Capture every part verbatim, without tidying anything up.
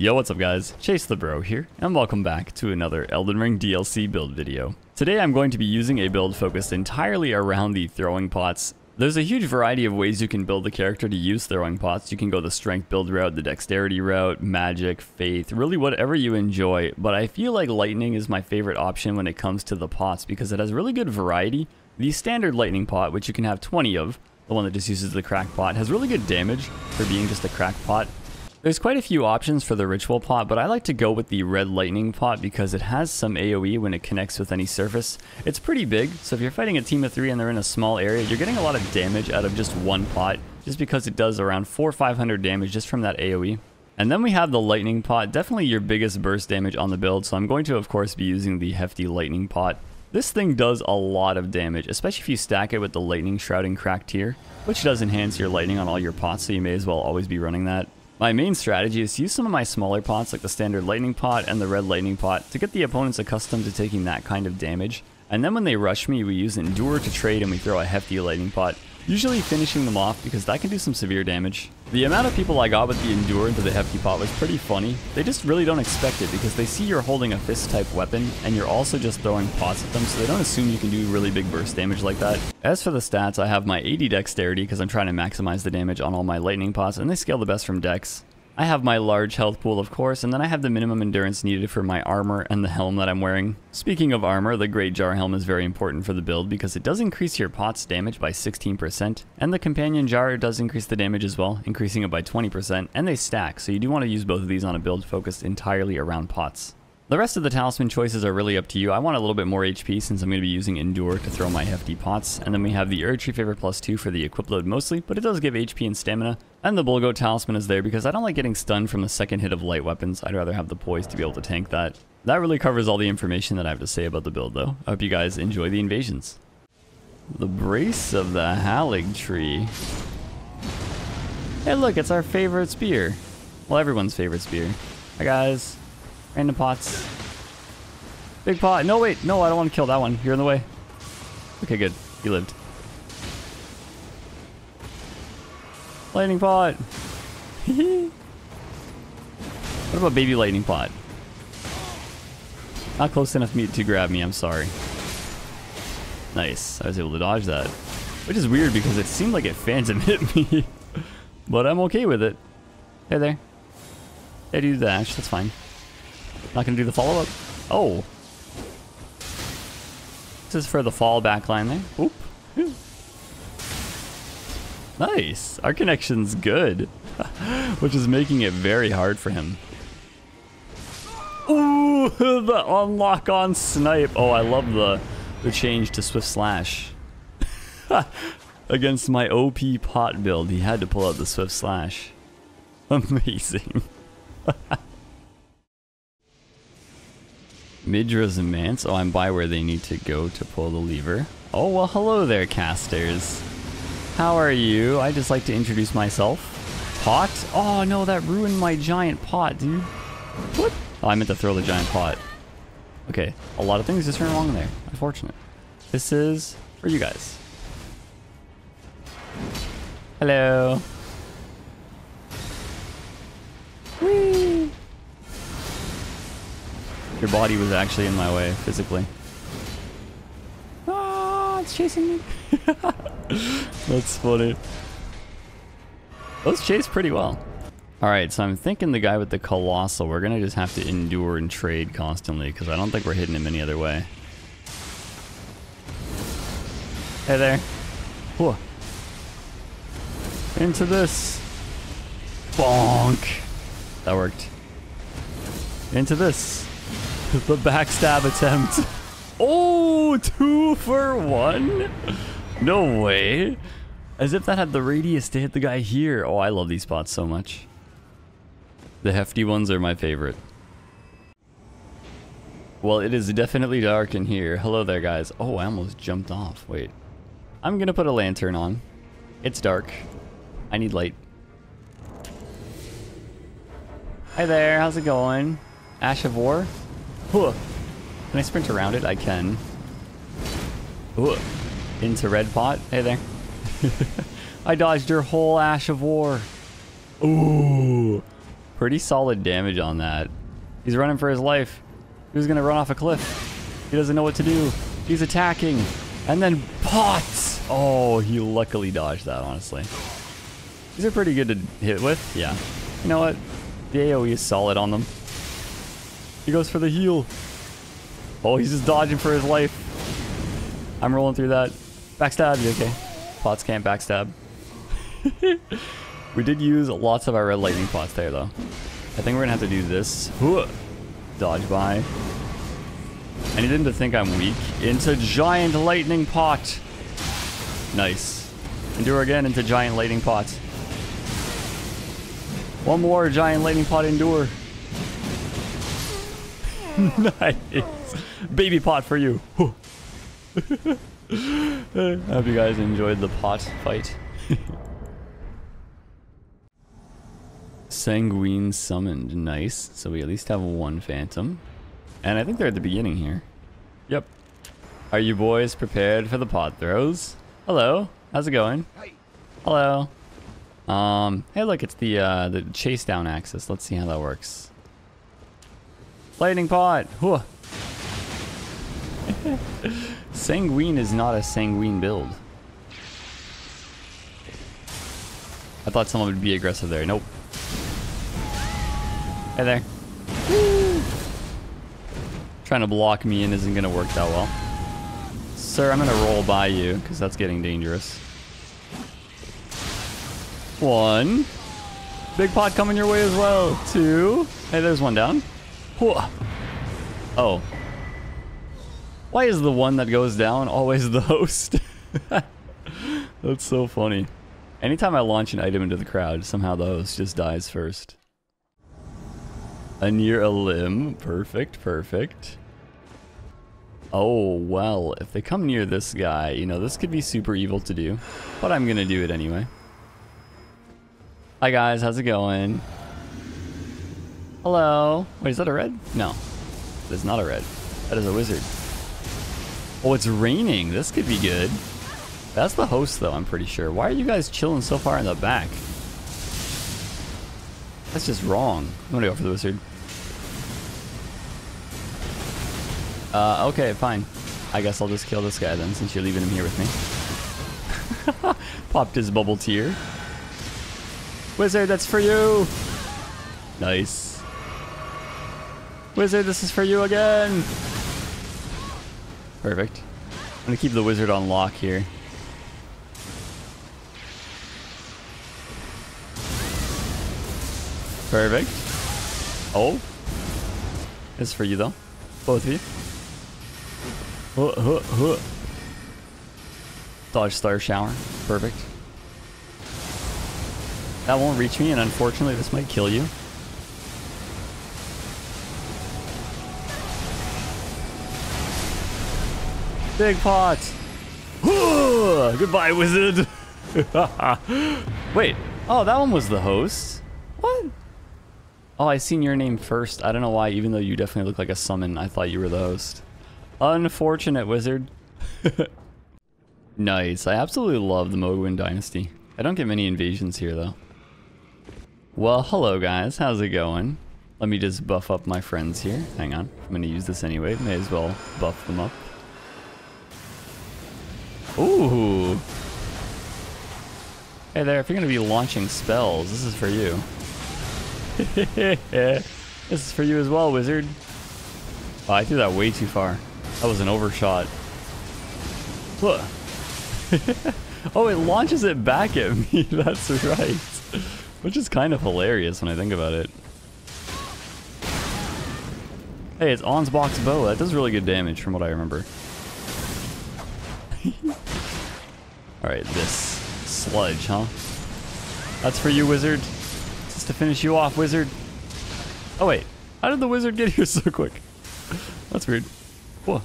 Yo, what's up guys, Chase the Bro here, and welcome back to another Elden Ring D L C build video. Today I'm going to be using a build focused entirely around the throwing pots. There's a huge variety of ways you can build the character to use throwing pots. You can go the strength build route, the dexterity route, magic, faith, really whatever you enjoy, but I feel like lightning is my favorite option when it comes to the pots because it has really good variety. The standard lightning pot, which you can have twenty of, the one that just uses the crack pot, has really good damage for being just a crack pot. There's quite a few options for the ritual pot, but I like to go with the red lightning pot because it has some A O E when it connects with any surface. It's pretty big, so if you're fighting a team of three and they're in a small area, you're getting a lot of damage out of just one pot, just because it does around four or five hundred damage just from that A O E. And then we have the lightning pot, definitely your biggest burst damage on the build, so I'm going to of course be using the hefty lightning pot. This thing does a lot of damage, especially if you stack it with the Lightning Shrouding Cracked Tear, which does enhance your lightning on all your pots, so you may as well always be running that. My main strategy is to use some of my smaller pots like the standard lightning pot and the red lightning pot to get the opponents accustomed to taking that kind of damage. And then when they rush me, we use endure to trade and we throw a hefty lightning pot, usually finishing them off because that can do some severe damage. The amount of people I got with the endure into the hefty pot was pretty funny. They just really don't expect it because they see you're holding a fist type weapon and you're also just throwing pots at them, so they don't assume you can do really big burst damage like that. As for the stats, I have my eighty dexterity because I'm trying to maximize the damage on all my lightning pots and they scale the best from dex. I have my large health pool of course, and then I have the minimum endurance needed for my armor and the helm that I'm wearing. Speaking of armor, the Great Jar Helm is very important for the build because it does increase your pot's damage by sixteen percent, and the Companion Jar does increase the damage as well, increasing it by twenty percent, and they stack, so you do want to use both of these on a build focused entirely around pots. The rest of the talisman choices are really up to you. I want a little bit more H P since I'm going to be using endure to throw my hefty pots, and then we have the Erd Tree Favor plus two for the equip load mostly, but it does give H P and stamina. And the Bulgoat Talisman is there because I don't like getting stunned from the second hit of light weapons. I'd rather have the poise to be able to tank that. That really covers all the information that I have to say about the build though. I hope you guys enjoy the invasions. The Brace of the Halig Tree. Hey look, it's our favorite spear. Well, everyone's favorite spear. Hi guys. Random pots. Big pot. No wait, no, I don't want to kill that one. You're in the way. Okay, good. He lived. Lightning pot. What about baby lightning pot? Not close enough meat to grab me, I'm sorry. Nice. I was able to dodge that. Which is weird because it seemed like it phantom hit me. But I'm okay with it. Hey there. Hey, do the dash. That's fine. Not gonna do the follow-up. Oh. This is for the fall back line there. Oop. Ooh. Nice, our connection's good, which is making it very hard for him. Ooh, the unlock on snipe. Oh, I love the, the change to Swift Slash. Against my O P pot build, he had to pull out the Swift Slash. Amazing. Midra's and Mance, oh, I'm by where they need to go to pull the lever. Oh, well, hello there, casters. How are you? I just like to introduce myself. Pot? Oh no, that ruined my giant pot, dude. What? Oh, I meant to throw the giant pot. Okay, a lot of things just went wrong there. Unfortunate. This is for you guys. Hello. Whee! Your body was actually in my way, physically. Ah, it's chasing me. That's funny. Those chase pretty well. Alright, so I'm thinking the guy with the colossal, we're gonna just have to endure and trade constantly because I don't think we're hitting him any other way. Hey there. Whoa. Into this. Bonk. That worked. Into this. The backstab attempt. Oh, two for one? No way. As if that had the radius to hit the guy here. Oh, I love these pots so much. The hefty ones are my favorite. Well, it is definitely dark in here. Hello there, guys. Oh, I almost jumped off. Wait. I'm gonna put a lantern on. It's dark. I need light. Hi there, how's it going? Ash of War? Huh. Can I sprint around it? I can. Ooh. Into red pot. Hey there. I dodged your whole Ash of War. Ooh. Pretty solid damage on that. He's running for his life. He was going to run off a cliff. He doesn't know what to do. He's attacking. And then pots! Oh, he luckily dodged that, honestly. These are pretty good to hit with. Yeah. You know what? The AoE is solid on them. He goes for the heal. Oh, he's just dodging for his life. I'm rolling through that. Backstab, you okay? Pots can't backstab. We did use lots of our red lightning pots there, though. I think we're going to have to do this. Dodge by. I need him to think I'm weak. Into giant lightning pot. Nice. Endure again into giant lightning pot. One more giant lightning pot endure. Nice. Baby pot for you. I hope you guys enjoyed the pot fight. Sanguine summoned. Nice. So we at least have one phantom. And I think they're at the beginning here. Yep. Are you boys prepared for the pot throws? Hello. How's it going? Hello. Um, hey, look, it's the uh, the chase down axis. Let's see how that works. Lightning pot. Whoa. Sanguine is not a sanguine build. I thought someone would be aggressive there. Nope. Hey there. Woo! Trying to block me in isn't going to work that well. Sir, I'm going to roll by you because that's getting dangerous. One. Big pot coming your way as well. Two. Hey, there's one down. Oh. Why is the one that goes down always the host? That's so funny. Anytime I launch an item into the crowd, somehow the host just dies first. A near a limb. Perfect, perfect. Oh, well, if they come near this guy, you know, this could be super evil to do. But I'm going to do it anyway. Hi, guys. How's it going? Hello. Wait, is that a red? No. It's not a red. That is a wizard. Oh, it's raining. This could be good. That's the host, though, I'm pretty sure. Why are you guys chilling so far in the back? That's just wrong. I'm going to go for the wizard. Uh, okay, fine. I guess I'll just kill this guy, then, since you're leaving him here with me. Popped his bubble tear. Wizard, that's for you! Nice. Wizard, this is for you again! Perfect. I'm going to keep the wizard on lock here. Perfect. Oh. This is for you, though. Both of you. Huh, huh, huh. Dodge Star Shower. Perfect. That won't reach me, and unfortunately, this might kill you. Big pot. Goodbye, wizard. Wait. Oh, that one was the host. What? Oh, I seen your name first. I don't know why, even though you definitely look like a summon, I thought you were the host. Unfortunate, wizard. Nice. I absolutely love the Moguin dynasty. I don't get many invasions here, though. Well, hello, guys. How's it going? Let me just buff up my friends here. Hang on. I'm going to use this anyway. May as well buff them up. Ooh. Hey there, if you're going to be launching spells, this is for you. This is for you as well, wizard. Oh, I threw that way too far. That was an overshot. Look. Oh, it launches it back at me. That's right. Which is kind of hilarious when I think about it. Hey, it's Onsbox Bow. That does really good damage from what I remember. Alright, this sludge, huh? That's for you, wizard. Just to finish you off, wizard. Oh, wait. How did the wizard get here so quick? That's weird. Whoa.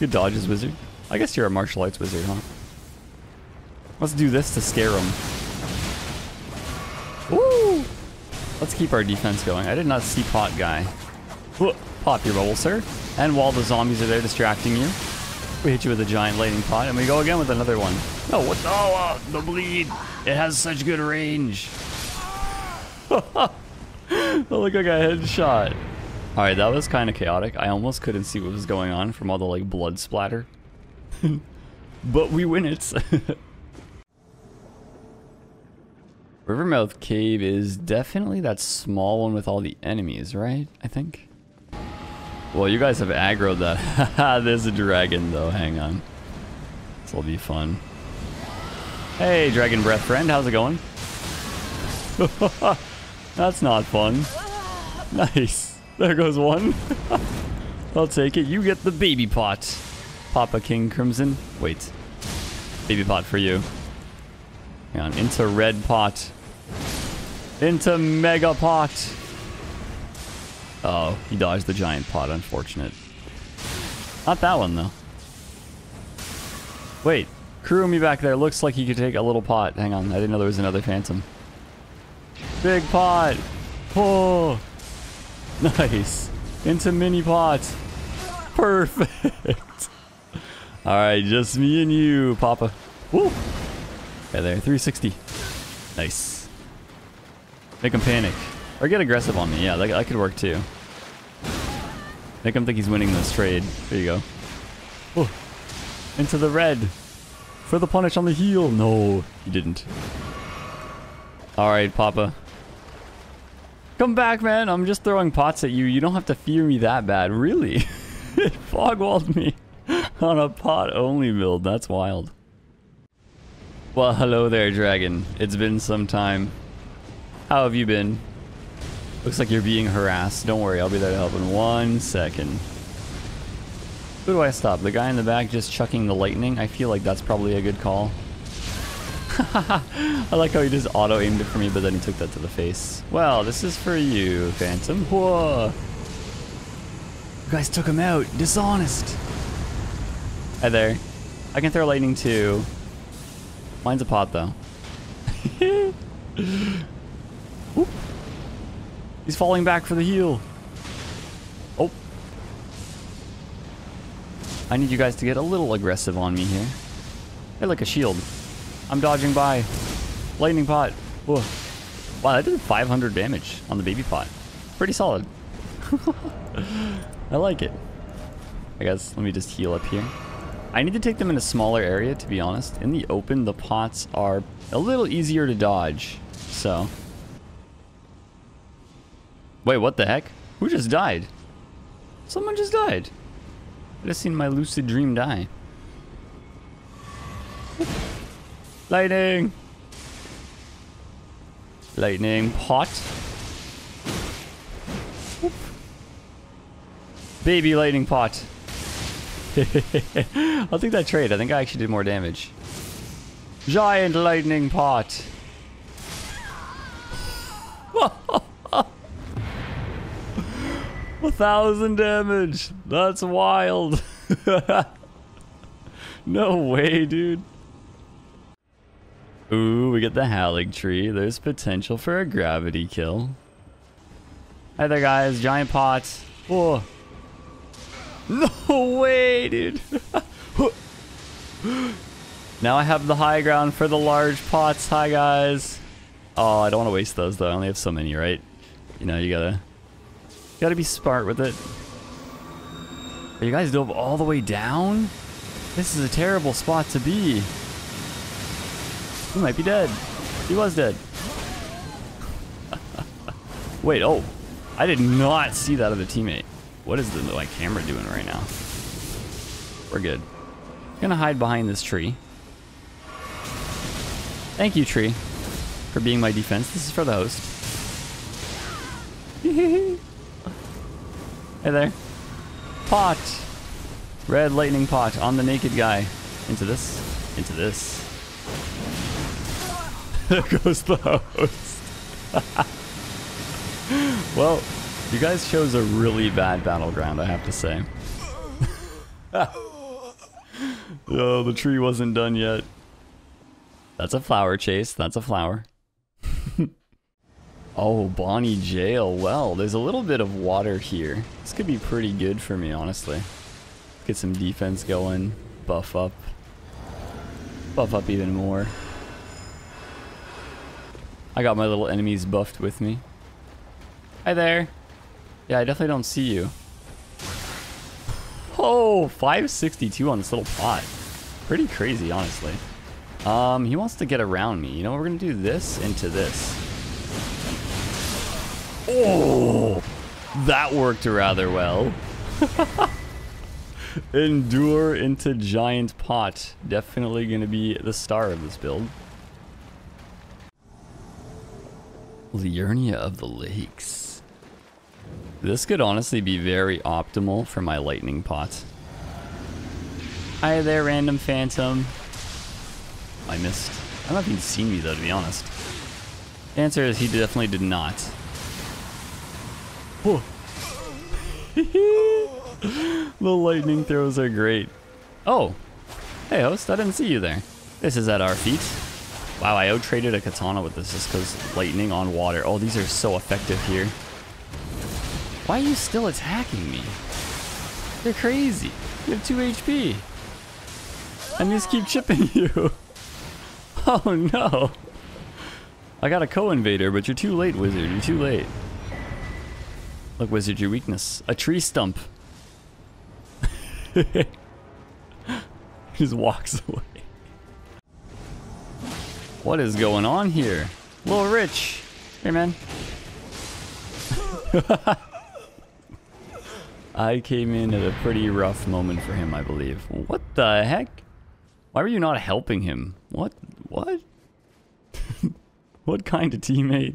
Good dodges, wizard. I guess you're a martial arts wizard, huh? Let's do this to scare him. Woo! Let's keep our defense going. I did not see pot guy. Whoa. Pop your bubble, sir. And while the zombies are there distracting you, we hit you with a giant lightning pot, and we go again with another one. No, what? Oh, uh, the bleed! It has such good range. That looked like a headshot. Alright, that was kind of chaotic. I almost couldn't see what was going on from all the like blood splatter. But we win it. Rivermouth Cave is definitely that small one with all the enemies, right? I think. Well, you guys have aggroed that. Haha, there's a dragon though. Hang on. This will be fun. Hey, Dragon Breath friend, how's it going? That's not fun. Nice. There goes one. I'll take it. You get the baby pot. Papa King Crimson. Wait. Baby pot for you. Hang on, into red pot. Into mega pot. Oh, he dodged the giant pot, unfortunate. Not that one, though. Wait, Kurumi back there looks like he could take a little pot. Hang on, I didn't know there was another phantom. Big pot. Pull. Nice. Into mini pot. Perfect. Alright, just me and you, Papa. Woo! Yeah, there, three sixty. Nice. Make him panic. Or get aggressive on me. Yeah, that, that could work too. Make him think he's winning this trade. There you go. Oh, into the red. For the punish on the heel. No, he didn't. Alright, Papa. Come back, man. I'm just throwing pots at you. You don't have to fear me that bad. Really? It fogwalled me on a pot-only build. That's wild. Well, hello there, dragon. It's been some time. How have you been? Looks like you're being harassed. Don't worry, I'll be there to help in one second. Who do I stop? The guy in the back just chucking the lightning? I feel like that's probably a good call. I like how he just auto-aimed it for me, but then he took that to the face. Well, this is for you, Phantom. Whoa! You guys took him out. Dishonest! Hi there. I can throw lightning too. Mine's a pot, though. Oop. He's falling back for the heel. Oh. I need you guys to get a little aggressive on me here. They're like a shield. I'm dodging by. Lightning pot. Whoa. Wow, that did five hundred damage on the baby pot. Pretty solid. I like it. I guess let me just heal up here. I need to take them in a smaller area, to be honest. In the open, the pots are a little easier to dodge, so... Wait, what the heck? Who just died? Someone just died. I just seen my lucid dream die. Lightning! Lightning pot. Whoop. Baby lightning pot. I'll take that trade. I think I actually did more damage. Giant lightning pot. A thousand damage. That's wild. No way, dude. Ooh, we get the Halig tree. There's potential for a gravity kill. Hi there, guys. Giant pot. Whoa. No way, dude. Now I have the high ground for the large pots. Hi, guys. Oh, I don't want to waste those, though. I only have so many, right? You know, you gotta... Gotta be smart with it. Are you guys dove all the way down? This is a terrible spot to be. He might be dead. He was dead. Wait, oh. I did not see that of a teammate. What is the like, camera doing right now? We're good. I'm gonna hide behind this tree. Thank you, tree, for being my defense. This is for the host. Hey there. Pot. Red lightning pot on the naked guy. Into this. Into this. There goes the host. Well, you guys chose a really bad battleground, I have to say. Oh, the tree wasn't done yet. That's a flower chase. That's a flower. Oh, Bonnie Jail. Well, there's a little bit of water here. This could be pretty good for me, honestly. Get some defense going. Buff up. Buff up even more. I got my little enemies buffed with me. Hi there. Yeah, I definitely don't see you. Oh, five sixty-two on this little pot. Pretty crazy, honestly. Um, he wants to get around me. You know what? We're going to do this into this. Oh, that worked rather well. Endure into giant pot. Definitely going to be the star of this build. Lyurnia of the Lakes. This could honestly be very optimal for my lightning pot. Hi there, random phantom. I missed. I don't know if he'd seen me though, to be honest. The answer is he definitely did not. Whoa. The lightning throws are great. Oh, hey host, I didn't see you there. This is at our feet. Wow, I out-traded a katana with this just because lightning on water. Oh, these are so effective here. Why are you still attacking me? You're crazy. You have two H P. I just keep chipping you. Oh no. I got a co-invader, but you're too late, wizard. You're too late. Look, wizard, your weakness. A tree stump. He just walks away. What is going on here? Little Rich. Hey, man. I came in at a pretty rough moment for him, I believe. What the heck? Why were you not helping him? What? What? What kind of teammate?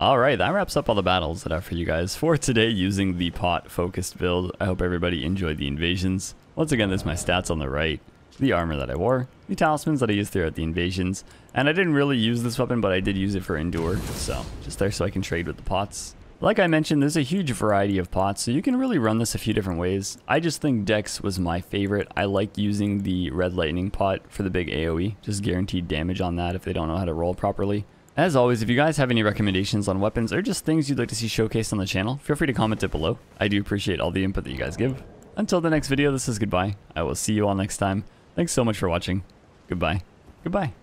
Alright, that wraps up all the battles that are for you guys for today using the pot-focused build. I hope everybody enjoyed the invasions. Once again, there's my stats on the right, the armor that I wore, the talismans that I used throughout the invasions, and I didn't really use this weapon, but I did use it for endure, so just there so I can trade with the pots. Like I mentioned, there's a huge variety of pots, so you can really run this a few different ways. I just think Dex was my favorite. I like using the red lightning pot for the big A O E, just guaranteed damage on that if they don't know how to roll properly. As always, if you guys have any recommendations on weapons or just things you'd like to see showcased on the channel, feel free to comment it below. I do appreciate all the input that you guys give. Until the next video, this is goodbye. I will see you all next time. Thanks so much for watching. Goodbye. Goodbye.